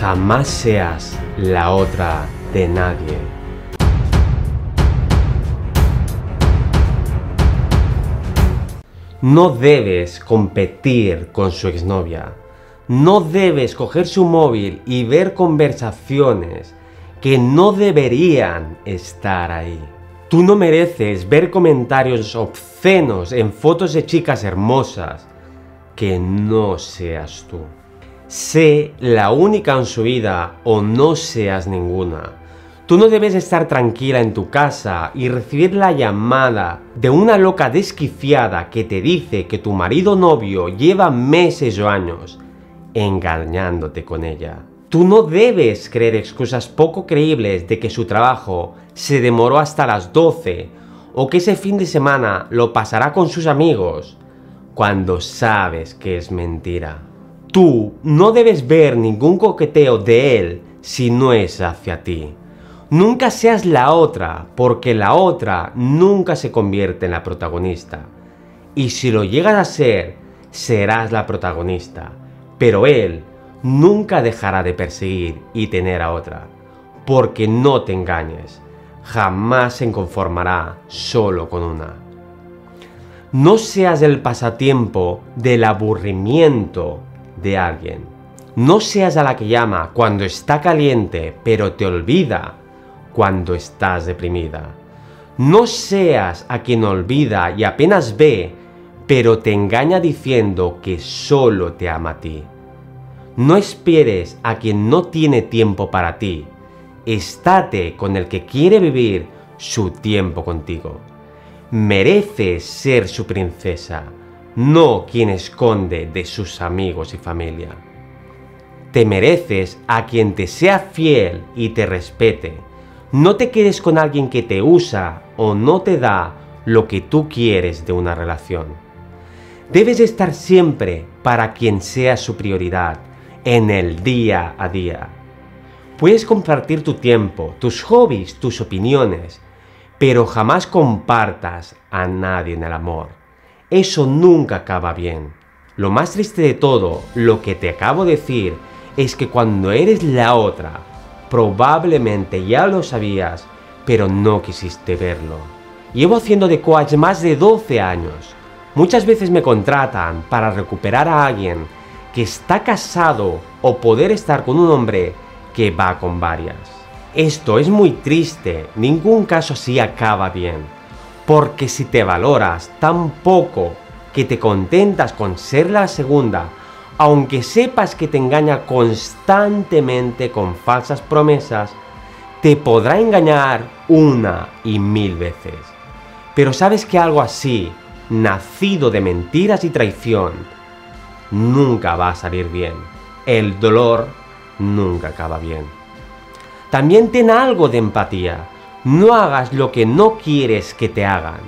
Jamás seas la otra de nadie. No debes competir con su exnovia. No debes coger su móvil y ver conversaciones que no deberían estar ahí. Tú no mereces ver comentarios obscenos en fotos de chicas hermosas que no seas tú. Sé la única en su vida o no seas ninguna. Tú no debes estar tranquila en tu casa y recibir la llamada de una loca desquiciada que te dice que tu marido o novio lleva meses o años engañándote con ella. Tú no debes creer excusas poco creíbles de que su trabajo se demoró hasta las 12 o que ese fin de semana lo pasará con sus amigos cuando sabes que es mentira. Tú no debes ver ningún coqueteo de él si no es hacia ti. Nunca seas la otra, porque la otra nunca se convierte en la protagonista. Y si lo llegas a ser, serás la protagonista. Pero él nunca dejará de perseguir y tener a otra. Porque no te engañes, jamás se conformará solo con una. No seas el pasatiempo del aburrimiento de alguien. No seas a la que llama cuando está caliente, pero te olvida cuando estás deprimida. No seas a quien olvida y apenas ve, pero te engaña diciendo que solo te ama a ti. No esperes a quien no tiene tiempo para ti. Estate con el que quiere vivir su tiempo contigo. Mereces ser su princesa, no quien esconde de sus amigos y familia. Te mereces a quien te sea fiel y te respete. No te quedes con alguien que te usa o no te da lo que tú quieres de una relación. Debes estar siempre para quien sea su prioridad, en el día a día. Puedes compartir tu tiempo, tus hobbies, tus opiniones, pero jamás compartas a nadie en el amor. Eso nunca acaba bien. Lo más triste de todo, lo que te acabo de decir, es que cuando eres la otra, probablemente ya lo sabías, pero no quisiste verlo. Llevo haciendo de coach más de 12 años. Muchas veces me contratan para recuperar a alguien que está casado o poder estar con un hombre que va con varias. Esto es muy triste, ningún caso así acaba bien. Porque si te valoras tan poco que te contentas con ser la segunda, aunque sepas que te engaña constantemente con falsas promesas, te podrá engañar una y mil veces. Pero sabes que algo así, nacido de mentiras y traición, nunca va a salir bien. El dolor nunca acaba bien. También ten algo de empatía. No hagas lo que no quieres que te hagan.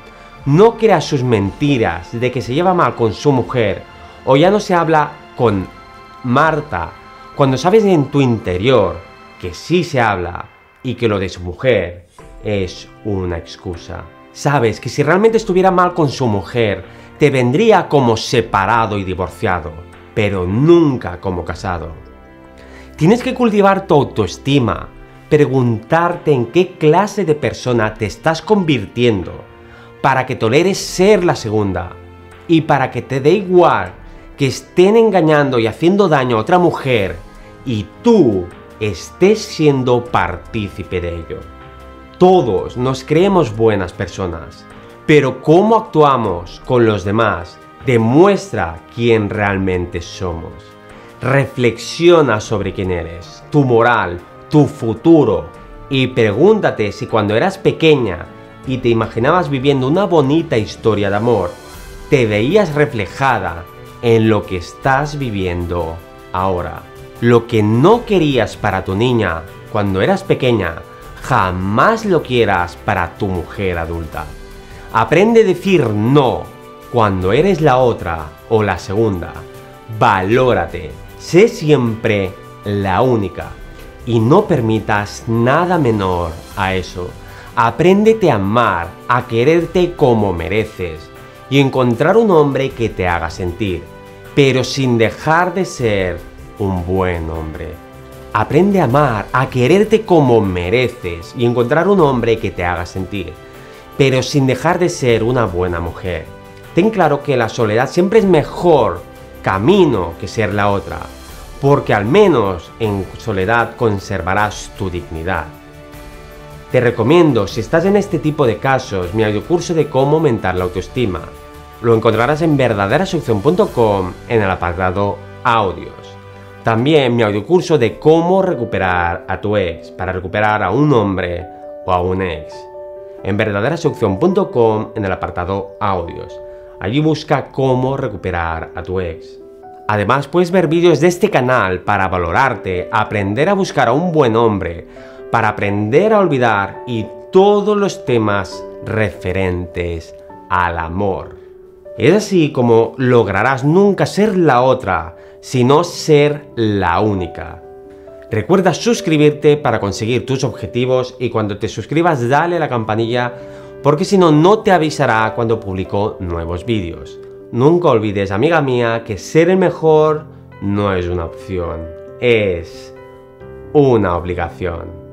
No creas sus mentiras de que se lleva mal con su mujer o ya no se habla con Marta, cuando sabes en tu interior que sí se habla y que lo de su mujer es una excusa. Sabes que si realmente estuviera mal con su mujer, te vendría como separado y divorciado, pero nunca como casado. Tienes que cultivar tu autoestima. Preguntarte en qué clase de persona te estás convirtiendo para que toleres ser la segunda y para que te dé igual que estén engañando y haciendo daño a otra mujer y tú estés siendo partícipe de ello. Todos nos creemos buenas personas, pero cómo actuamos con los demás demuestra quién realmente somos. Reflexiona sobre quién eres, tu moral, tu futuro, y pregúntate si cuando eras pequeña y te imaginabas viviendo una bonita historia de amor, te veías reflejada en lo que estás viviendo ahora. Lo que no querías para tu niña cuando eras pequeña, jamás lo quieras para tu mujer adulta. Aprende a decir no cuando eres la otra o la segunda. Valórate, sé siempre la única. Y no permitas nada menor a eso. Apréndete a amar, a quererte como mereces y encontrar un hombre que te haga sentir, pero sin dejar de ser un buen hombre. Aprende a amar, a quererte como mereces y encontrar un hombre que te haga sentir, pero sin dejar de ser una buena mujer. Ten claro que la soledad siempre es mejor camino que ser la otra, porque al menos en soledad conservarás tu dignidad. Te recomiendo, si estás en este tipo de casos, mi audiocurso de cómo aumentar la autoestima. Lo encontrarás en verdadera-seduccion.com en el apartado audios. También mi audiocurso de cómo recuperar a tu ex, para recuperar a un hombre o a un ex. En verdadera-seduccion.com en el apartado audios. Allí busca cómo recuperar a tu ex. Además, puedes ver vídeos de este canal para valorarte, aprender a buscar a un buen hombre, para aprender a olvidar y todos los temas referentes al amor. Es así como lograrás nunca ser la otra, sino ser la única. Recuerda suscribirte para conseguir tus objetivos y cuando te suscribas dale a la campanilla porque si no, no te avisará cuando publico nuevos vídeos. Nunca olvides, amiga mía, que ser el mejor no es una opción, es una obligación.